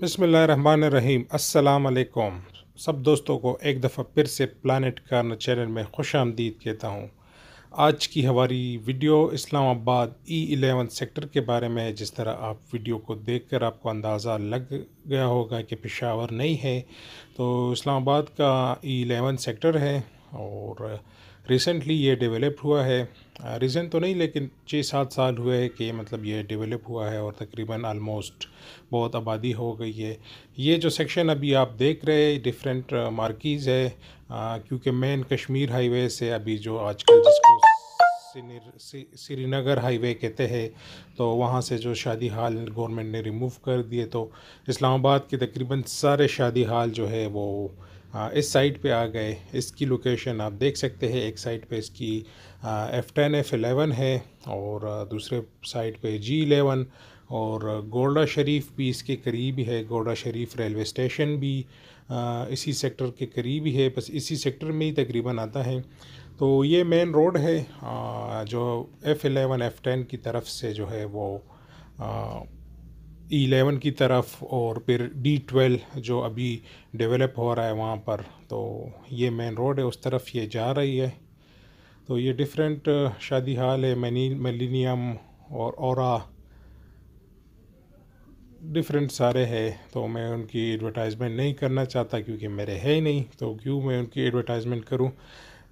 बिस्मिल्लाहिर्रहमानिर्रहीम। अस्सलाम अलैकुम सब दोस्तों को एक दफ़ा फिर से प्लानट कॉर्नर चैनल में खुश आमदीद कहता हूँ। आज की हमारी वीडियो इस्लामाबाद E11 सेक्टर के बारे में है। जिस तरह आप वीडियो को देखकर आपको अंदाज़ा लग गया होगा कि पेशावर नहीं है, तो इस्लामाबाद का E11 सेक्टर है और रिसेंटली ये डेवलप हुआ है। रिसेंट तो नहीं लेकिन 6-7 साल हुए हैं कि मतलब ये डेवलप हुआ है और तकरीबन आलमोस्ट बहुत आबादी हो गई है। ये जो सेक्शन अभी आप देख रहे हैं डिफरेंट मार्किज़ है, क्योंकि मेन कश्मीर हाईवे से अभी जो आजकल जिसको श्रीनगर हाईवे कहते हैं, तो वहाँ से जो शादी हाल गवर्नमेंट ने रिमूव कर दिए, तो इस्लामाबाद के तकरीबन सारे शादी हाल जो है वो इस साइड पे आ गए। इसकी लोकेशन आप देख सकते हैं, एक साइड पे इसकी F10 F11 है और दूसरे साइड पे G11 और गोड़ा शरीफ भी इसके करीब है। गोड़ा शरीफ रेलवे स्टेशन भी इसी सेक्टर के करीब है, बस इसी सेक्टर में ही तकरीबन आता है। तो ये मेन रोड है जो F11 F10 की तरफ से जो है वो E11 की तरफ और फिर D12 जो अभी डेवलप हो रहा है वहाँ पर, तो ये मेन रोड है उस तरफ ये जा रही है। तो ये डिफरेंट शादी हाल है, मिलेनियम और डिफरेंट सारे हैं। तो मैं उनकी एडवर्टाइजमेंट नहीं करना चाहता क्योंकि मेरे है ही नहीं, तो क्यों मैं उनकी एडवर्टाइजमेंट करूँ।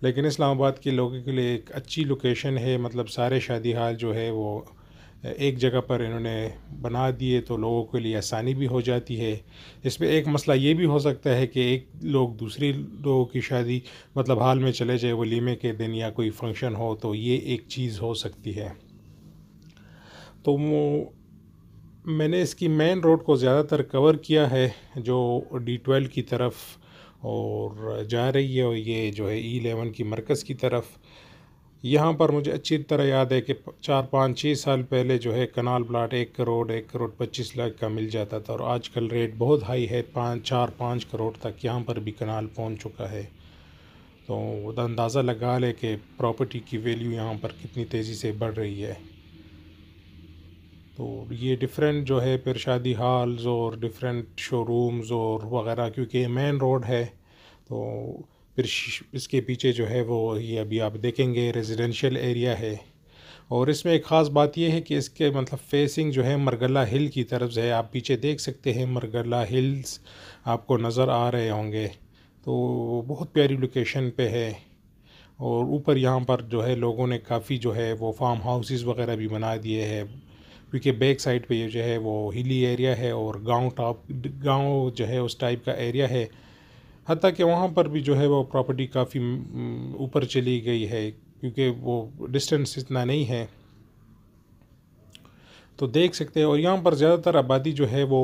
लेकिन इस्लामाबाद के लोगों के लिए एक अच्छी लोकेशन है, मतलब सारे शादी हाल जो है वो एक जगह पर इन्होंने बना दिए, तो लोगों के लिए आसानी भी हो जाती है। इसमें एक मसला ये भी हो सकता है कि एक लोग दूसरे लोगों की शादी मतलब हाल में चले जाए वलीमे के दिन या कोई फंक्शन हो, तो ये एक चीज़ हो सकती है। तो मैंने इसकी मेन रोड को ज़्यादातर कवर किया है जो D12 की तरफ और जा रही है, और ये जो है E11 की मरकज़ की तरफ। यहाँ पर मुझे अच्छी तरह याद है कि 4-5-6 साल पहले जो है कनाल प्लाट 1 करोड़ 25 लाख का मिल जाता था, और आजकल रेट बहुत हाई है, 4-5 करोड़ तक यहाँ पर भी कनाल पहुँच चुका है। तो अंदाज़ा लगा ले कि प्रॉपर्टी की वैल्यू यहाँ पर कितनी तेज़ी से बढ़ रही है। तो ये डिफरेंट जो है फिर शादी हॉल्स और डिफरेंट शोरूम्स और वग़ैरह, क्योंकि मेन रोड है। तो फिर इसके पीछे जो है वो ये अभी आप देखेंगे रेजिडेंशियल एरिया है, और इसमें एक ख़ास बात यह है कि इसके मतलब फेसिंग जो है मरगला हिल की तरफ से है। आप पीछे देख सकते हैं मरगला हिल्स आपको नज़र आ रहे होंगे, तो बहुत प्यारी लोकेशन पे है। और ऊपर यहाँ पर जो है लोगों ने काफ़ी जो है वो फार्म हाउसेस वग़ैरह भी बना दिए हैं, क्योंकि बैक साइड पर जो है वो हिली एरिया है और गाँव जो है उस टाइप का एरिया है। हत्ता कि वहाँ पर भी जो है वो प्रॉपर्टी काफ़ी ऊपर चली गई है क्योंकि वो डिस्टेंस इतना नहीं है, तो देख सकते हैं। और यहाँ पर ज़्यादातर आबादी जो है वो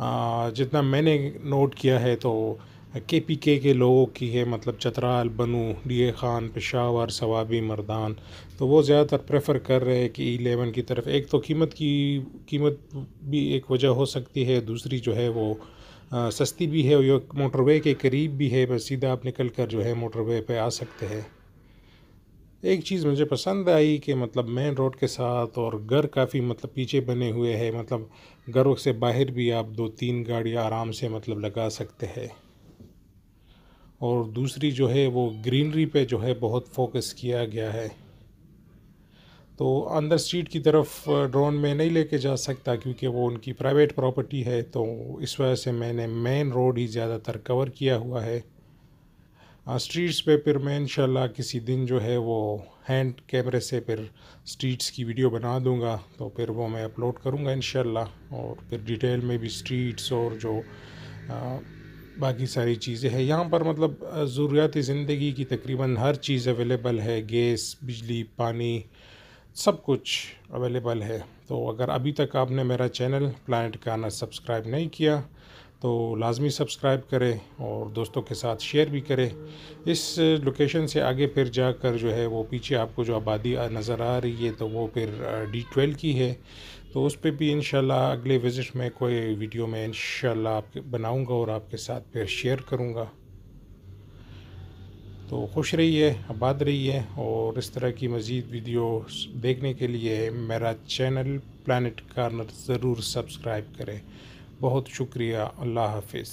जितना मैंने नोट किया है तो KPK के लोगों की है, मतलब चित्राल, बनू, D.I. खान, पेशावर, स्वाबी, मर्दान। तो वो ज़्यादातर प्रेफर कर रहे हैं कि E11 की तरफ। एक तो कीमत भी एक वजह हो सकती है, दूसरी जो है वो सस्ती भी है, और मोटरवे के करीब भी है, बस सीधा आप निकल कर जो है मोटरवे पे आ सकते हैं। एक चीज़ मुझे पसंद आई कि मतलब मेन रोड के साथ और घर काफ़ी मतलब पीछे बने हुए हैं, मतलब घरों से बाहर भी आप 2-3 गाड़ियाँ आराम से मतलब लगा सकते हैं। और दूसरी जो है वो ग्रीनरी पे जो है बहुत फोकस किया गया है। तो अंदर स्ट्रीट की तरफ ड्रोन में नहीं लेके जा सकता क्योंकि वो उनकी प्राइवेट प्रॉपर्टी है, तो इस वजह से मैंने मेन रोड ही ज़्यादातर कवर किया हुआ है। स्ट्रीट्स पे फिर मैं इंशाल्लाह किसी दिन जो है वो हैंड कैमरे से फिर स्ट्रीट्स की वीडियो बना दूंगा, तो फिर वो मैं अपलोड करूंगा इंशाल्लाह, और फिर डिटेल में भी स्ट्रीट्स और जो बाकी सारी चीज़ें हैं। यहाँ पर मतलब ज़रूरियात ज़िंदगी की तकरीबन हर चीज़ अवेलेबल है, गैस, बिजली, पानी, सब कुछ अवेलेबल है। तो अगर अभी तक आपने मेरा चैनल प्लानेट कॉर्नर सब्सक्राइब नहीं किया तो लाजमी सब्सक्राइब करें और दोस्तों के साथ शेयर भी करें। इस लोकेशन से आगे फिर जाकर जो है वो पीछे आपको जो आबादी नज़र आ रही है तो वो फिर D12 की है, तो उस पर भी इंशाल्लाह अगले विज़िट में कोई वीडियो में इंशाल्लाह आपके बनाऊँगा और आपके साथ फिर शेयर करूँगा। तो खुश रहिए, आबाद रहिए, और इस तरह की मज़ीद वीडियो देखने के लिए मेरा चैनल प्लानेट कॉर्नर ज़रूर सब्सक्राइब करें। बहुत शुक्रिया, अल्लाह हाफिज़।